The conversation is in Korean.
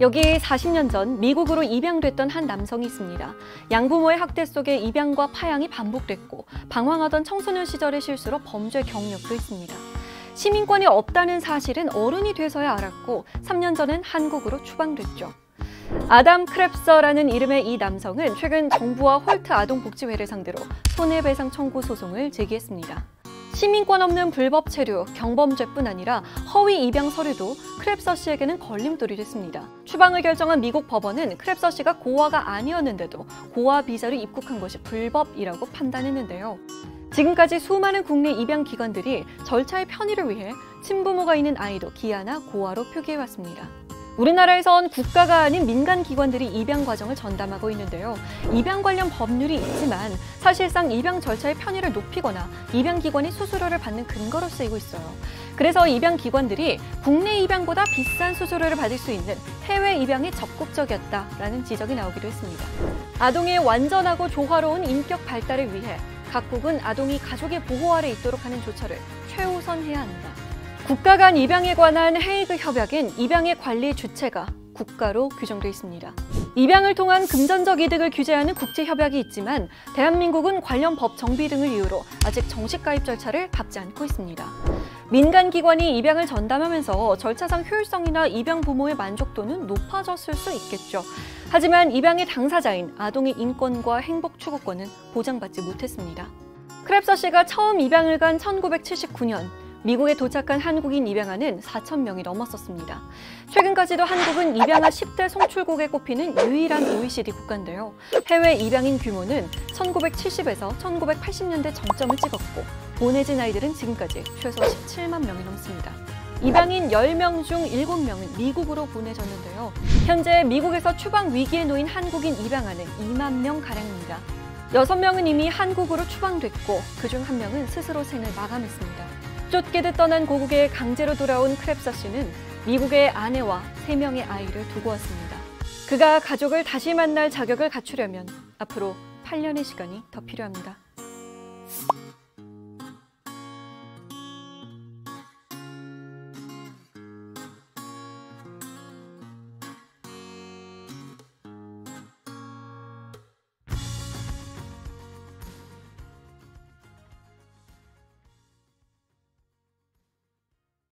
여기 40년 전 미국으로 입양됐던 한 남성이 있습니다. 양부모의 학대 속에 입양과 파양이 반복됐고 방황하던 청소년 시절의 실수로 범죄 경력도 있습니다. 시민권이 없다는 사실은 어른이 돼서야 알았고 3년 전엔 한국으로 추방됐죠. 아담 크랩서라는 이름의 이 남성은 최근 정부와 홀트 아동복지회를 상대로 손해배상 청구 소송을 제기했습니다. 시민권 없는 불법 체류, 경범죄뿐 아니라 허위 입양 서류도 크랩서 씨에게는 걸림돌이 됐습니다. 추방을 결정한 미국 법원은 크랩서 씨가 고아가 아니었는데도 고아 비자로 입국한 것이 불법이라고 판단했는데요. 지금까지 수많은 국내 입양 기관들이 절차의 편의를 위해 친부모가 있는 아이도 기아나 고아로 표기해왔습니다. 우리나라에선 국가가 아닌 민간 기관들이 입양 과정을 전담하고 있는데요. 입양 관련 법률이 있지만 사실상 입양 절차의 편의를 높이거나 입양 기관이 수수료를 받는 근거로 쓰이고 있어요. 그래서 입양 기관들이 국내 입양보다 비싼 수수료를 받을 수 있는 해외 입양이 적극적이었다라는 지적이 나오기도 했습니다. 아동의 완전하고 조화로운 인격 발달을 위해 각국은 아동이 가족의 보호 아래 있도록 하는 조처를 최우선해야 한다. 국가 간 입양에 관한 헤이그 협약엔 입양의 관리 주체가 국가로 규정돼 있습니다. 입양을 통한 금전적 이득을 규제하는 국제협약이 있지만 대한민국은 관련 법 정비 등을 이유로 아직 정식 가입 절차를 밟지 않고 있습니다. 민간 기관이 입양을 전담하면서 절차상 효율성이나 입양 부모의 만족도는 높아졌을 수 있겠죠. 하지만 입양의 당사자인 아동의 인권과 행복 추구권은 보장받지 못했습니다. 크랩서 씨가 처음 입양을 간 1979년 미국에 도착한 한국인 입양아는 4,000명이 넘었었습니다. 최근까지도 한국은 입양아 10대 송출국에 꼽히는 유일한 OECD 국가인데요. 해외 입양인 규모는 1970에서 1980년대 정점을 찍었고 보내진 아이들은 지금까지 최소 17만 명이 넘습니다. 입양인 10명 중 7명은 미국으로 보내졌는데요. 현재 미국에서 추방 위기에 놓인 한국인 입양아는 2만 명가량입니다. 6명은 이미 한국으로 추방됐고 그중 1명은 스스로 생을 마감했습니다. 쫓기듯 떠난 고국에 강제로 돌아온 크랩서 씨는 미국의 아내와 3명의 아이를 두고 왔습니다. 그가 가족을 다시 만날 자격을 갖추려면 앞으로 8년의 시간이 더 필요합니다.